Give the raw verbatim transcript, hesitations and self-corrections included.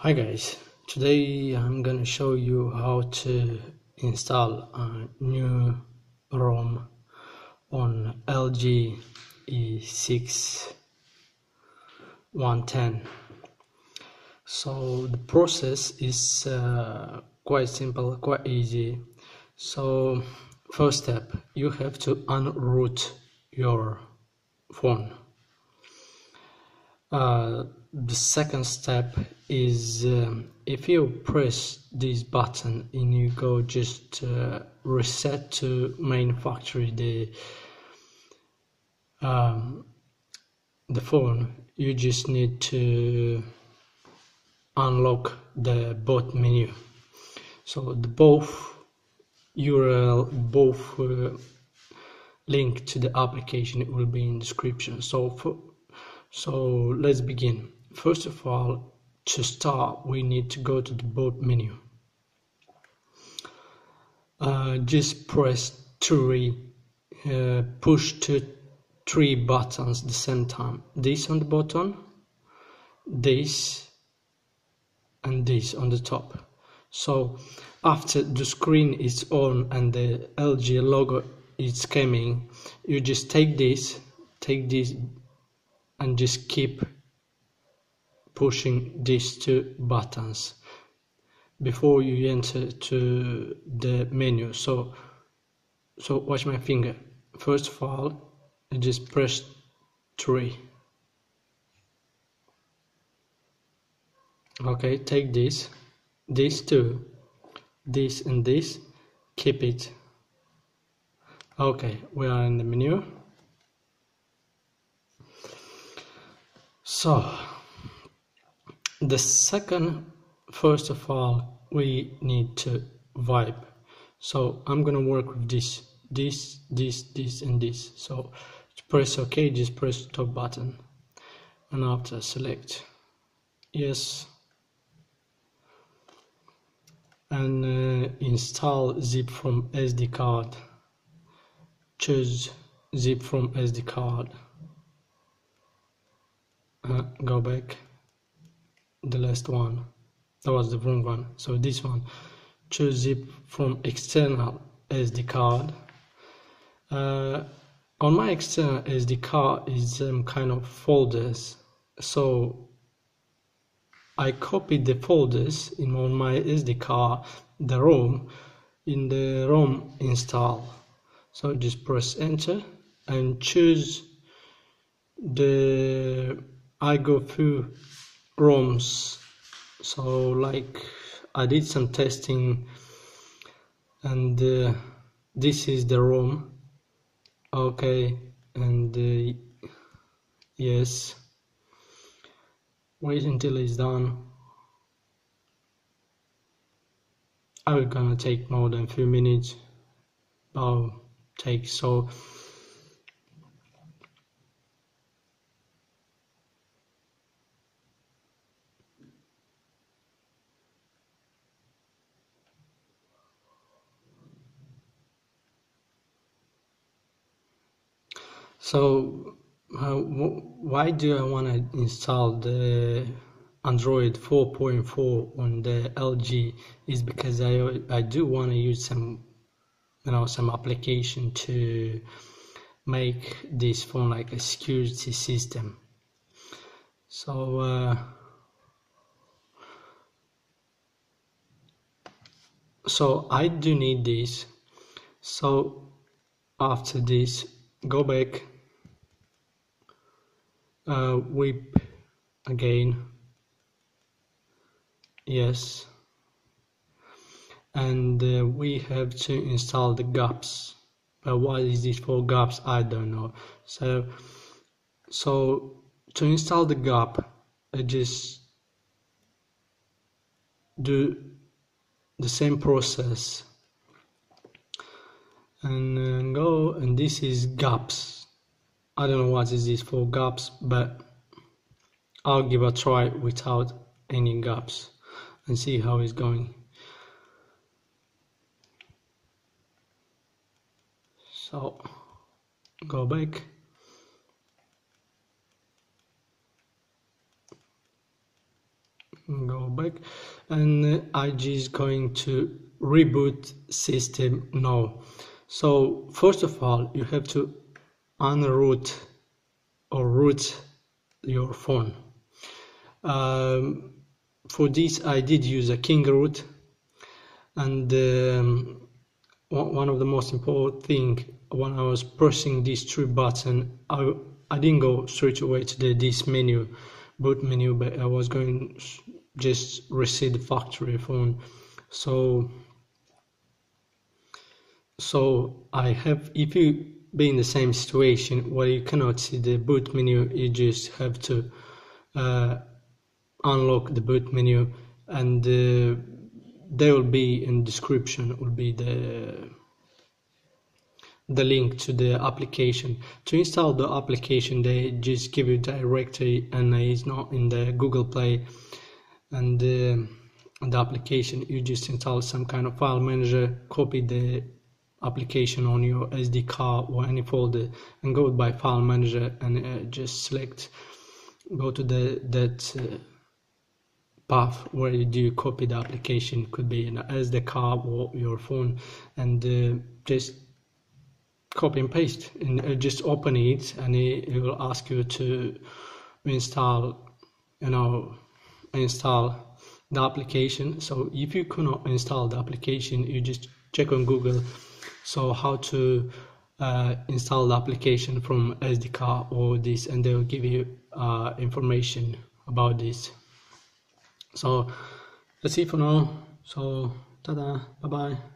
Hi guys, today I'm gonna show you how to install a new ROM on L G E six one ten. So the process is uh, quite simple, quite easy. So first step, you have to unroot your phone. Uh, the second step is um, if you press this button and you go just uh, reset to main factory the um, the phone, you just need to unlock the boot menu. So the both U R L, both uh, link to the application, it will be in description. So for So let's begin. First of all, to start, we need to go to the boot menu. Uh, just press three, uh, push to three buttons at the same time. This on the bottom, this, and this on the top. So after the screen is on and the L G logo is coming, you just take this, take this. And just keep pushing these two buttons before you enter to the menu. So, so watch my finger. First of all, I just press three. Okay, take this, these two, this and this, keep it. Okay, we are in the menu. So the second, first of all, we need to wipe. So I'm gonna work with this, this, this, this, and this. So to press OK, just press the top button, and after select yes, and uh, install zip from S D card. Choose zip from S D card. Uh, go back, the last one, that was the wrong one, so this one, choose zip from external S D card. Uh, on my external S D card is some um, kind of folders, so I copied the folders in on my S D card, the ROM, in the ROM install. So just press enter and choose the I go through ROMs, so like I did some testing, and uh, this is the ROM. Okay, and uh, yes, wait until it's done. I'm gonna take more than a few minutes. I'll take so. So uh, why do I want to install the Android four point four on the L G is because I I do want to use some you know some application to make this phone like a security system. So uh, so I do need this. So after this, go back. Uh, whip again, yes, and uh, we have to install the GApps, but what is this for GApps, I don't know. So so to install the GApp, I just do the same process and uh, go, and this is GApps. I don't know what is this for GApps, but I'll give a try without any GApps and see how it's going. So go back. go back, and I G is going to reboot system now. So first of all, you have to unroot or root your phone. Um, for this I did use a KingRoot, and um, one of the most important thing, when I was pressing these three buttons, I, I didn't go straight away to the, this menu, boot menu, but I was going just reset the factory phone. So so I have, if you be in the same situation where you cannot see the boot menu, you just have to uh, unlock the boot menu, and uh, there will be in description will be the the link to the application to install the application. They just give you directory, and it's not in the Google Play, and uh, the application, you just install some kind of file manager, copy the application on your S D card or any folder, and go by file manager and uh, just select, go to the that uh, path where you do copy the application, could be an S D card or your phone, and uh, just copy and paste, and uh, just open it, and it, it will ask you to install, you know, install the application. So if you cannot install the application, you just check on Google, so how to uh, install the application from S D card or this, and they will give you uh, information about this. So that's it for now. So ta-da, bye-bye.